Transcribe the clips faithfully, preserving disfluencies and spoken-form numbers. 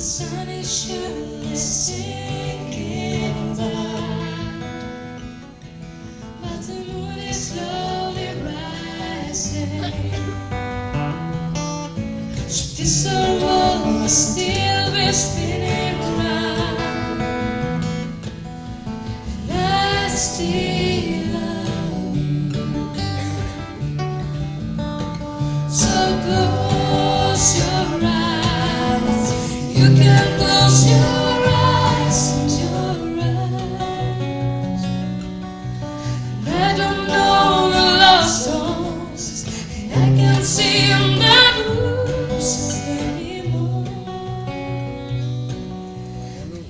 The sun is surely sinking down, but the moon is slowly rising. So this old world must still be spinning round, and I still love you. So close your eyes. You can close your eyes and your eyes. I don't know the lost songs, and I can't see them that roots anymore.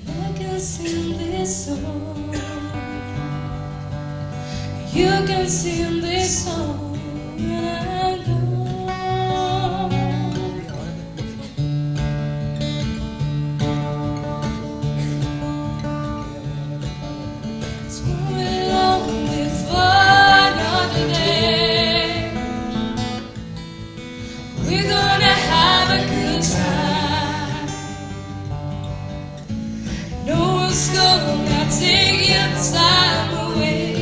But I can sing this song. You can sing this song when I'm gone. It's gonna take your time away.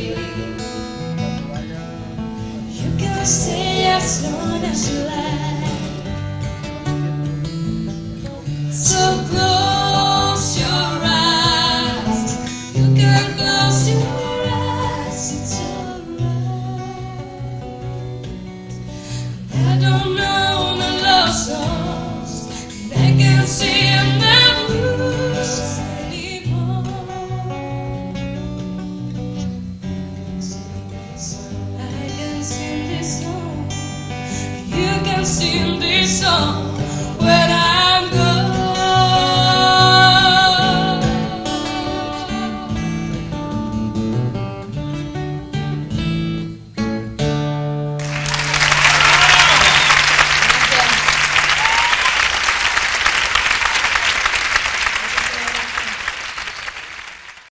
You can stay as long as you like. So close your eyes. You can close your eyes. It's alright. I don't know the love songs, and I can see them now. Sing this song.